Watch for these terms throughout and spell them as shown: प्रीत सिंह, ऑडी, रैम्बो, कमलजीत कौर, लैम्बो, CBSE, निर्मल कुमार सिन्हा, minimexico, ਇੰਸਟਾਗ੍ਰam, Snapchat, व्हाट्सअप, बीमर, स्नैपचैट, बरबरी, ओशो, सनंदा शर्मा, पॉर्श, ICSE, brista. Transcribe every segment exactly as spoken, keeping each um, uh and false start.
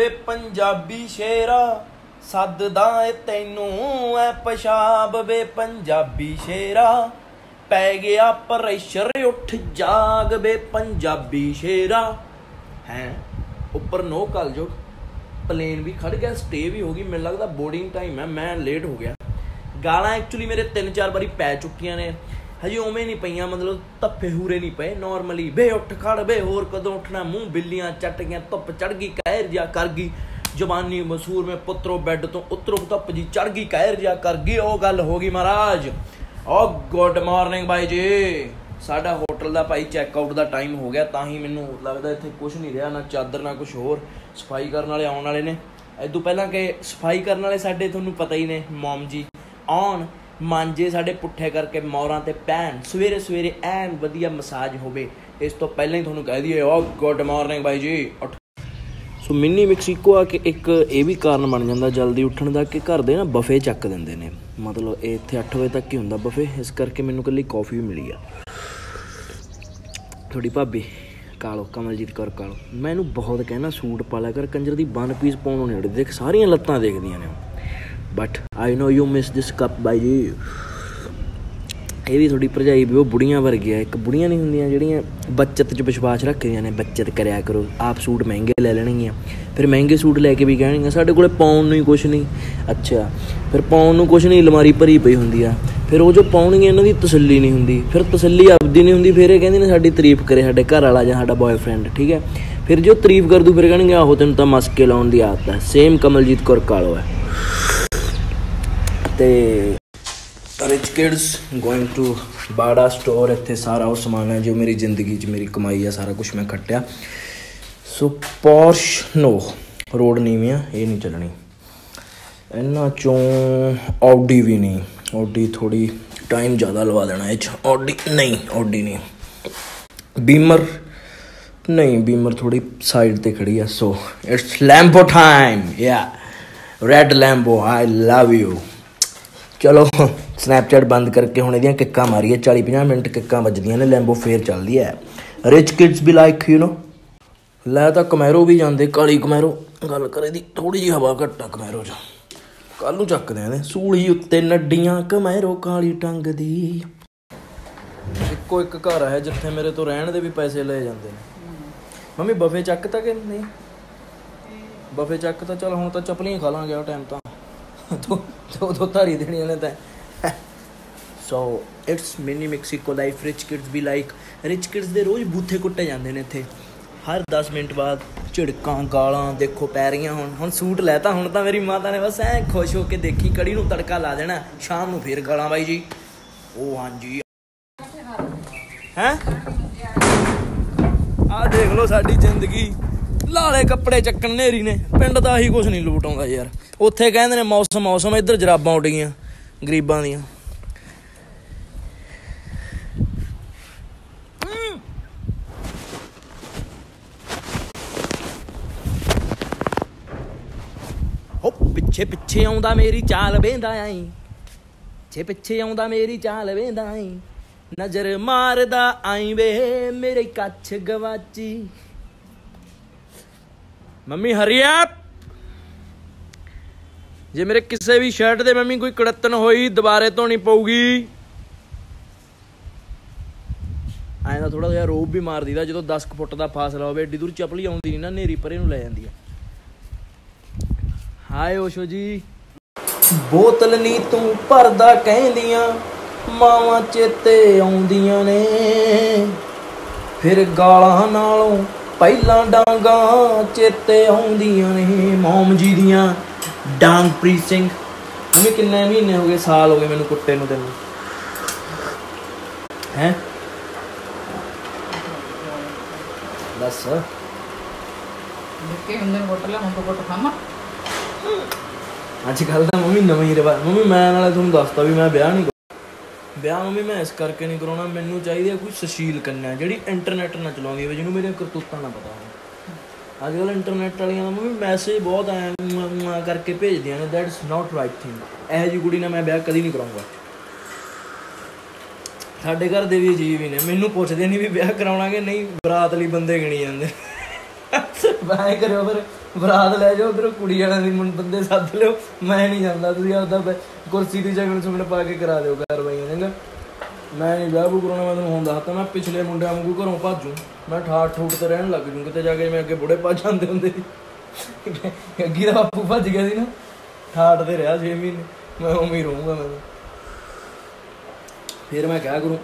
वे पंजाबी शेरा सददा है तेनू ऐ पेशाब वे पंजाबी शेरा पै गया प्रेशर उठ जाग वे पंजाबी शेरा है। ऊपर नो कल जो प्लेन भी खड़ गया, स्टे भी होगी, मेरे लगता बोर्डिंग टाइम है, मैं लेट हो गया। गालां एक्चुअली मेरे तीन चार बारी पै चुकिया ने, हजे उवें नहीं पईयां, मतलब धप्फे हूरे नहीं पे, नॉर्मली बे उठ खड़ बे होर कदों उठना, मूँह बिल्लियां चट गई, धुप चढ़ गई कहर जा कर गई, जबानी मसूर में पुत्रो बैड तो उतरो धुप जी चढ़ गई कहर जा कर गई, ओ गल हो गई महाराज। ओ गुड मॉर्निंग भाई जी, साडा होटल का भाई चैकआउट का टाइम हो गया, तां ही मैनूं लगदा इत्थे कुछ नहीं रहा, ना चादर ना कुछ होर, सफाई करने वाले आने वाले ने। इदों पहलां कि सफाई करने वाले साडे तुहानूं पता ही ने मॉम जी आन मांझे साढ़े पुट्ठे करके मौरां ते पैन सवेरे सवेरे एन वधिया मसाज होवे। इस तो पहले ही तुहानूं कह दीए ओ गुड मॉर्निंग भाई जी। सो मिनी मिक्सिको आ कि एक ये भी कारण बन जाता जल्दी उठने का कि घर दे ना बफे चक देंदे ने, मतलब ये इत्थे अठ बजे तक ही हुंदा बफे, इस करके मैनूं कल्ली कॉफ़ी भी मिली आ थोड़ी भाभी कालो कमलजीत कौर कालो। मैं इनूं बहुत कहना सूट पा लिया कर, कंजर की वन पीस पाउणों ने देख सारिया लत्तां देखदियां ने, but I know you miss this cup by जी। ये भी थोड़ी भरजाई भी वो बुढ़िया वर्गी है, एक बुढ़िया नहीं होंदियां जिहड़ियां बचत च विश्वास रखदियां ने, बचत कराया करो, आप सूट महंगे ले लैणगीआं, फिर महंगे सूट लैके भी कहणगीआं साडे कोले पाउण नूं कुछ नहीं, अच्छा फिर पाउण नूं कुछ नहीं, अलमारी भरी पई हुंदी आ, फिर वो जो पाउणगीआं इन्हां दी तसल्ली नहीं हुंदी, फिर तसल्ली आपदी नहीं हुंदी, फिर ये कहंदे ने साडी तारीफ करे साडे घर वाला जां साडा बॉयफ्रेंड, ठीक है, फिर जो तारीफ कर दूं फिर कहणगे आहो तैनूं तां मस्के लाउण दी आदत है। सेम कमलजीत कौर कालो है। रिच किड्स गोइंग टू बाड़ा स्टोर, इतने सारा वो समान है जो मेरी जिंदगी मेरी कमाई है, सारा कुछ मैं खटिया। सो पॉर्श नो रोड नीवियाँ ये नहीं चलनी, इन्हों चों ऑडी भी नहीं, ऑडी थोड़ी टाइम ज़्यादा लवा देना, ऑडी नहीं, ऑडी नहीं, बीमर नहीं, बीमर थोड़ी साइड पर खड़ी है। सो इट्स लैम्बो टाइम या red लैम्बो, I love you. चलो स्नैपचैट बंद करके हुण इहदियां किक्कां मारीए, चाली पचास मिनट किक्कां वजदियां ने, लैम्बो फेर चलदी है। रिच किड्स भी लाइक यू नो लै तां कमैरो भी जांदे, काली कमैरो गल करे दी थोड़ी जी हवा घट्ट आ कमैरो च, कल नूं चकदे आं सूली उत्ते नड्डियां कमैरो काली टंग दी। इक्को एक घर है जिथे मेरे तो रहण दे भी पैसे लए जांदे ने। मम्मी बफे चक तां कि नहीं? बफे चक तां चल हुण तां चपलियां खा लांगे, आ टाइम तां तो दो दो तारी देनी उन्हें तो। So it's mini Mexico life, rich kids भी लाइक। रिच किड्स दे रोज़ बूथे कुट्टे जाते हैं इतने, हर दस मिनट बाद झिड़कां गालां देखो पै रही हुण। हुण सूट लैता हुण तां मेरी माता ने बस ऐ खुश होकर देखी, कड़ी नूं तड़का ला देना, शाम नूं फिर गालां बाई जी। ओ हाँ जी हैं, आ देख लो साडी जिंदगी, लाले कपड़े चक्कन नेरी ने, पिंड दा ही कुछ नहीं लूट आउंदा यार, उत्थे कहंदे ने मौसम मौसम, इधर जराबां उड़ गईयां गरीबां दियां। हो पिछे पिछे आउंदा मेरी चाल वेंदा आई, पिछे पिछे आउंदा मेरी चाल वेंदा आई, नजर मारदा आई वे मेरे कच्छ गवाची। मम्मी हरी आप, जे मेरे किसी भी शर्ट दे मम्मी कोई कड़त्तन होई दोबारे धोनी पऊगी। आए थोड़ा जहा रोब भी मार दी जो दस फुट का फासला हो, एड्डी दूर चपली आउंदी नहीं ना, नेरी परे नूं लै जांदी है। हाय ओशो जी। बोतल नी तू भरदा कहंदियां मावां चेते आउंदियां ने, फिर गालां नालों पहला डांगा चेते आउंदियां ने। मॉम जी दियां डांग प्रीत सिंह। हमें किन्ने महीने हो गए, साल हो गए मैनूं कुत्ते नूं तेनूं हैं बस देखे हमने होटल में हमको कुछ खामा। अजकल तो मम्मी नवे ही रिवाज, मम्मी मैं नाले तुहानूं दसदा भी मैं ब्याह नहीं ब्याह मम्मी मैं इस करके नहीं करवाना, मैनू चाहिए कोई सुशील कन्या जिहड़ी इंटरनेट ना चलाउंदी होवे, जिहनूं मेरियां करतूतां ना पता हो। अजकल इंटरनेट वालियां मम्मी मैसेज बहुत आए करके भेजदियां ने, that is not right thing. इहो जी कुड़ी नाल मैं ब्याह कदी नहीं कराऊंगा। साडे घर दे भी अजीब ही ने, मैनू पुछदे नहीं भी ब्याह कराउणा कि नहीं, बरात लई बंदे गिणी जांदे। बाय करो फिर। बरात लै जाओ उधर कुड़ी वाले बंदे सद लो, मैं नहीं जाता। तुम आपका कुर्सी की जगह सुमन पा के करा दो कार्रवाई, चंगा। मैं नहीं ब्याह बू कराना, मैं तुम हूँ दसता मैं पिछले मुंडिया वागू घरों भाजू, मैं ठाठ ठूठ तो रहन लग जू, कितने जाके मैं अगे बुढ़े भज आते होंगे। अग्गी का बापू भज गया ना, ठाठ तो रहा छे महीने, मैं उम्मीद ही रहूँगा। मैं फिर मैं क्या करूँ,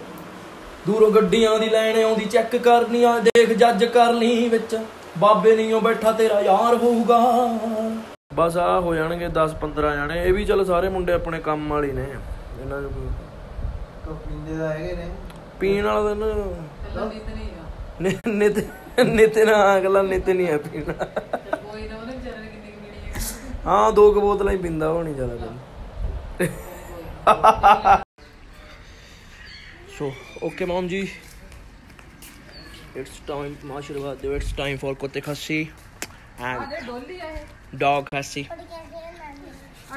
दूरों गड्डियां दी लैने आउंदी चेक करनी, देख जज करनी, विच बाबे नहीं बैठा तेरा यार होगा। बस आ हो जाएंगे दस पंद्रह जाने, ये भी चल सारे मुंडे अपने काम वाले ने, इन्हां नूं पींदे दा हैगे ने, पीण वाला तां नित नित नित ना अगला नित नहीं है पीण। हाँ दो क बोतल ही पींदा, वो नहीं ज्यादा। So okay mom ji, it's time माशाल्लाह, इट्स टाइम फॉर कुत्ते खस्सी एंड डॉग खस्सी।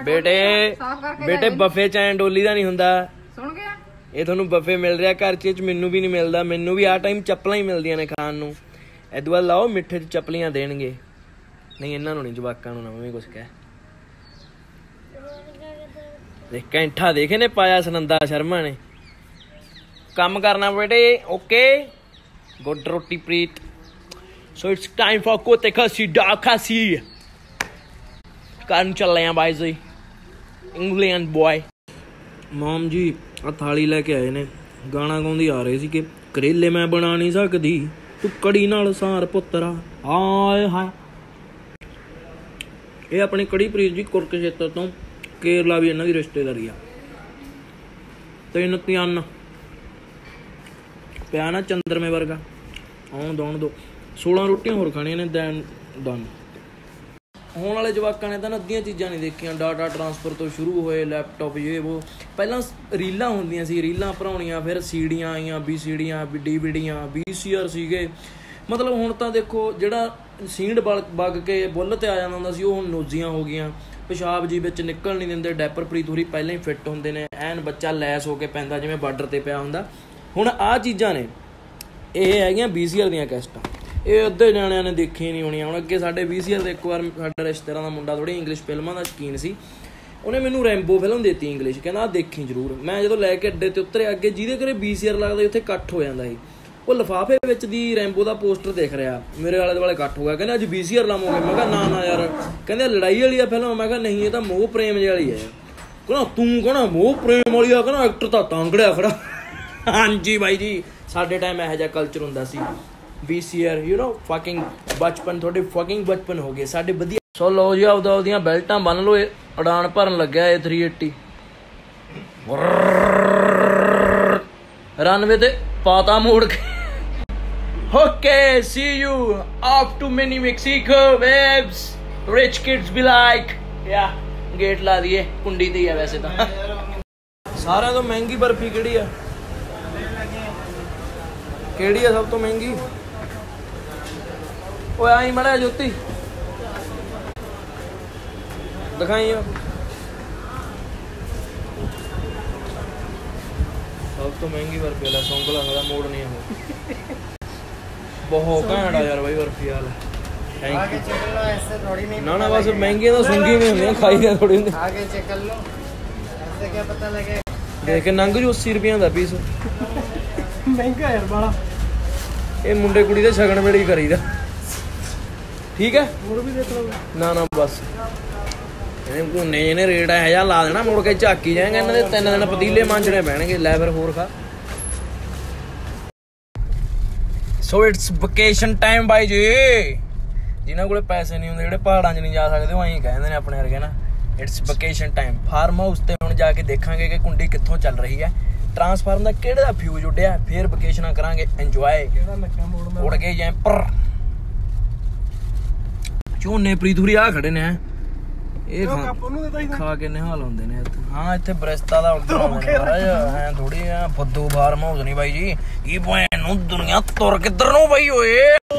बेटे बेटे बफे च ऐ डोली का नहीं हुंदा, सुन गया? ये थोनू बफे मिल रहा घर च, मैनू भी नहीं मिलता। मैनू भी आ टाइम चप्पलां ही मिलदियां ने खाण नू, इदू बाद लाओ मिठे च चप्पलियां देणगे। नहीं इन्हां नू नहीं, जवाकां नू ना मैं कुछ कह। कैंठा देखे ने पाया सनंदा शर्मा ने, काम करना बेटे। ओके गुड रोटी प्रीत। सो इट्स टाइम फॉर कोते खसी डॉग खसी करन चल रहे हैं भाई जी, इंग्लैंड बॉय। मॉम जी आ थाली लेके आए ने, गाना गाँदी आ रहे सी कि करेले मैं बना नहीं सकती तू कड़ी नाल सार पुत्तरा। हाय हाय, ये अपनी कड़ी प्रीत जी कुरुक्षेत्र तो, केरला भी इन्हों की रिश्तेदारी आ। तीन तिन पिया ना चंद्रमे वर्गा आउन दौन दो, सोलह रोटियां होर खानिया ने दैन डन। होने वाले जवाकों ने तो अद्धिया चीज़ा नहीं देखिया, डाटा ट्रांसफर तो शुरू होए लैपटॉप ये वो, पहला रील होंदिया सी, रील भराउणियां, फिर सीडियां आईयां, बी सीडियां, डी बी डियां, बी सी आर सीगे। मतलब हुण तां देखो जिहड़ा सीड बल बग के बुल ते आ जांदा हुंदा सी, हुण नोजियां हो गईयां, पेशाब जी विच निकल नहीं दिंदे, डायपर प्रीत होरी पहले ही फिट हुंदे ने, ऐन बच्चा लैस हो के पैंदा जिवें बार्डर ते पिया हुंदा। ਹੁਣ ਆ ਚੀਜ਼ਾਂ ਨੇ ਇਹ ਹੈਗੀਆਂ ਬੀਸੀਆਰ ਦੀਆਂ ਕੈਸਟਾਂ, ਇਹ ਅੱਧੇ ਜਾਣਿਆਂ ਨੇ ਦੇਖੀਆਂ ਨਹੀਂ ਹੋਣੀਆਂ। ਹੁਣ ਅੱਗੇ ਸਾਡੇ ਬੀਸੀਆਰ ਦੇ ਇੱਕ ਵਾਰ ਸਾਡਾ ਰਿਸ਼ਤੇਦਾਰਾਂ ਦਾ ਮੁੰਡਾ ਥੋੜ੍ਹੀ ਇੰਗਲਿਸ਼ ਫਿਲਮਾਂ ਦਾ ਸ਼ੌਕੀਨ ਸੀ, ਉਹਨੇ ਮੈਨੂੰ ਰੈਂਬੋ ਫਿਲਮ ਦਿੱਤੀ ਇੰਗਲਿਸ਼, ਕਹਿੰਦਾ ਆਹ ਦੇਖੀ ਜ਼ਰੂਰ। ਮੈਂ ਜਦੋਂ ਲੈ ਕੇ ਅੱਡੇ 'ਤੇ ਉਤਰਿਆ, ਅੱਗੇ ਜਿਹਦੇ ਘਰੇ ਬੀਸੀਆਰ ਲੱਗਦਾ ਉੱਥੇ ਇਕੱਠ ਹੋ ਜਾਂਦਾ ਸੀ, ਉਹ ਲਿਫਾਫੇ ਵਿੱਚ ਦੀ ਰੈਂਬੋ ਦਾ ਪੋਸਟਰ ਦੇਖ ਰਿਹਾ, ਮੇਰੇ ਆਲੇ ਦੁਆਲੇ ਇਕੱਠ ਹੋ ਗਿਆ। ਕਹਿੰਦੇ ਅੱਜ ਬੀਸੀਆਰ ਲਾਵਾਂਗੇ, ਮੈਂ ਕਿਹਾ ਨਾ ਨਾ ਯਾਰ, ਕਹਿੰਦੇ ਲੜਾਈ ਵਾਲੀ ਆ ਫਿਲਮ, ਮੈਂ ਕਿਹਾ ਨਹੀਂ ਇਹ ਤਾਂ ਮੋਹ ਪ੍ਰੇਮ ਜਿਹੀ ਵਾਲੀ ਹੈ। ਕਹਿੰਦਾ ਤੂੰ ਕਹਿੰਦਾ ਮੋਹ ਪ੍ਰੇਮ ਵਾਲੀ ਆ, ਕਹਿੰਦਾ ਐਕਟਰ ਤਾਂ ਤਾਂਗੜਿਆ ਖੜਾ। हाँ जी भाई जी, साढ़े टाइम यह कल्चर होंदा सी V C R, you know fucking बचपन, थोड़े फकिंग बचपन हो गए साढ़े वधिया। सो लो जी आपदा उहदियां बेल्टां बन लो, उड़ान भरन लग्या ए तीन सौ अस्सी रनवे ते पाता मोड़ के। Okay see you off to mini Mexico waves, rich kids be like या गेट ला दिए कुंडी ते है। वैसे तां सारे तो महंगी बर्फी किहड़ी है, केड़ी है सब तो महंगी? वो आई मड़ा जोती दिखाई आप, सब तो महंगी बर्फी वाला सौंकला सारा मोड़ नहीं है, बहुत घैंट यार भाई बर्फी वाला। Thank you. ना ना बस महंगी तो सूंगी में होंगे, खाई दे थोड़ी होंगी। आगे चेक कर लो, ऐसे क्या पता लगे देख के नंग जो अस्सी रुपया का पीस महंगा यार बड़ा। ये मुंडे कुड़ी दे शगन मेड़ी करी दा, ठीक है और भी देख लो। ना ना बस इन्हें इन्हें रेट है यार ला देना, मुड़ के झाकी जाएंगे इन्होंने, तीन दिन पतीले मांझने पैणगे। लै फिर होर खा। सो इट्स वेकेशन टाइम भाई जी, जिन्होंने कोले पैसे नहीं होंगे, जेडे पहाड़ां च नहीं जा सकते, वो अं कहते हैं अपने वर्गे ना। It's vacation time, farm house ते हुण जाके देखांगे कि कुंडी कित्थों चल रही है, ट्रांसफार्म का केड़ा फ्यूज उड्या, फिर वेकेशन करांगे एंजॉय। उड़ गए जैम्पर झोने प्रीतुरी आ खड़े ने, ये खा के निहाल होंदे ने। हाँ इत्थे ब्रेस्ता दा महाराज थोड़ी फद्दू फार्म हाउस नहीं भाई जी, ये भैन नूं दुनिया तुर किधर नूं भाई। ओए ओ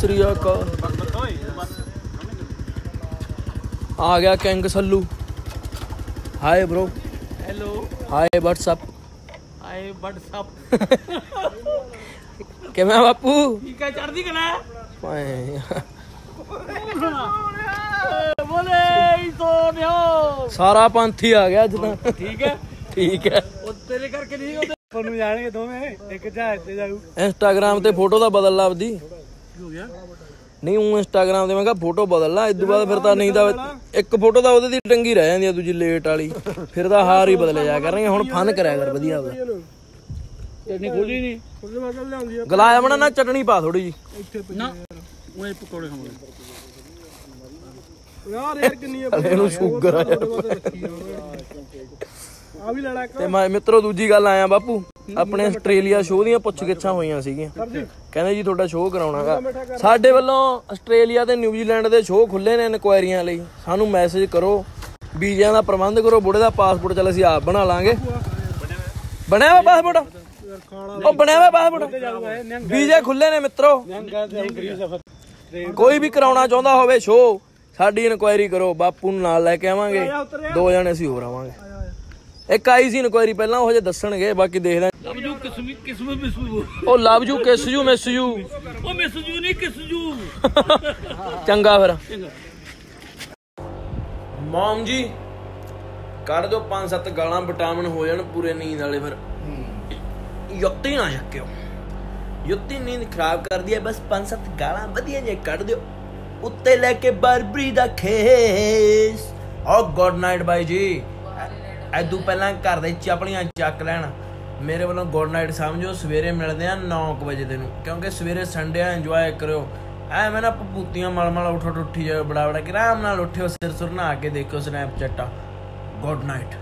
श्री अकाल, आ गया king Sallu. Hi bro, hello hi व्हाट्सअप, hi व्हाट्सअप। किवें बापू, ठीक है चढ़दी कला। सारा पंथी आ गया जितना। ठीक है ठीक है तेरे करके नहीं ਤੁਹਾਨੂੰ ਜਾਣਗੇ ਦੋਵੇਂ ਇੱਕ ਜਹਾਜ਼ ਤੇ ਜਾਊ। ਇੰਸਟਾਗ੍ਰam ਤੇ ਫੋਟੋ ਦਾ ਬਦਲ ਲਾ ਆਪਦੀ ਹੋ ਗਿਆ ਨਹੀਂ ਉਹ ਇੰਸਟਾਗ੍ਰam ਤੇ ਮੈਂ ਕਿਹਾ ਫੋਟੋ ਬਦਲ ਲਾ ਇਦੋਂ ਬਾਅਦ ਫਿਰ ਤਾਂ ਨਹੀਂ ਤਾਂ ਇੱਕ ਫੋਟੋ ਦਾ ਉਹਦੇ ਦੀ ਟੰਗੀ ਰਹਿ ਜਾਂਦੀ ਆ ਦੂਜੀ ਲੇਟ ਵਾਲੀ ਫਿਰ ਤਾਂ ਹਾਰ ਹੀ ਬਦਲੇ ਜਾ ਕਰਨਗੇ। ਹੁਣ ਫਨ ਕਰਿਆ ਕਰ ਵਧੀਆ ਆਪਦਾ। ਚਟਨੀ ਖੋਲੀ ਨਹੀਂ ਖੋਲੀ ਮੈਂ ਕੱਲ ਲਿਆਉਂਦੀ ਆ ਗਲਾਇਆ ਬਣਾ ਨਾ ਚਟਨੀ ਪਾ ਥੋੜੀ ਜੀ ਇੱਥੇ ਨਾ ਉਹ ਇਹ ਪਕੌੜੇ ਖਾਵਾਂਗੇ ਯਾਰ ਯਾਰ ਕਿੰਨੀ ਆ ਇਹਨੂੰ ਸ਼ੂਗਰ ਆ मित्रों। दूजी गल आया बापू अपने आस्ट्रेलिया शो दियां पुछगिछां होईयां सीगियां कहंदे जी तुहाडा शो कराउणा साडे वल्लों आस्ट्रेलिया ते न्यूजीलैंड दे शो खुल्ले ने इनक्वायरियां लई सानू मैसेज करो वीज़ा दा प्रबंध करो बुढ़े दा पासपोर्ट चल असीं आप बना लांगे बणिया होया पासपोर्ट ओ बणिया होया पासपोर्ट वीज़ा खुल्ले ने मित्रों कोई भी कराउणा चाहुंदा होवे शो साडी इनक्वायरी करो बापू नूं नाल लै के आवांगे दो जणे असीं होर आवांगे एक आई सी इनक्वायरी पहला हो जे दसणगे बाकी देखदा लव यू किस्मत किस्मत मिसू ओ love you kiss you miss you O miss you नहीं किस यू चंगा फिर मॉम जी ਕੱਢ ਦੋ ਪੰਜ ਸੱਤ ਗਾਲਾਂ ਵਿਟਾਮਿਨ ਹੋ ਜਾਣ ਪੂਰੇ ਨੀਂਦ ਵਾਲੇ ਫਿਰ ਯੁੱਤੀ ਨਾ ਜੱਕਿਓ ਯੁੱਤੀ ਨੀਂਦ ਖਰਾਬ ਕਰਦੀ ਹੈ ਬਸ ਪੰਜ ਸੱਤ ਗਾਲਾਂ ਵਧੀਆ ਜੇ ਕੱਢ ਦਿਓ ਉੱਤੇ ਲੈ ਕੇ ਬਰਬਰੀ ਦਾ ਖੇਸ ਓ ਗੁੱਡ ਨਾਈਟ ਬਾਈ ਜੀ एदू पहला घर दे चपलियां चक लैन मेरे वालों गुड नाइट समझो। सवेरे मिलते हैं नौ बजे तेन क्योंकि सवेरे संडे इंजॉय करो एवं ना भूतियां मल मल उठ उठी जाओ बड़ा बड़ा कि आराम उठ्यो सिर सुर नहा के देखो स्नैपचैटा गुड नाइट।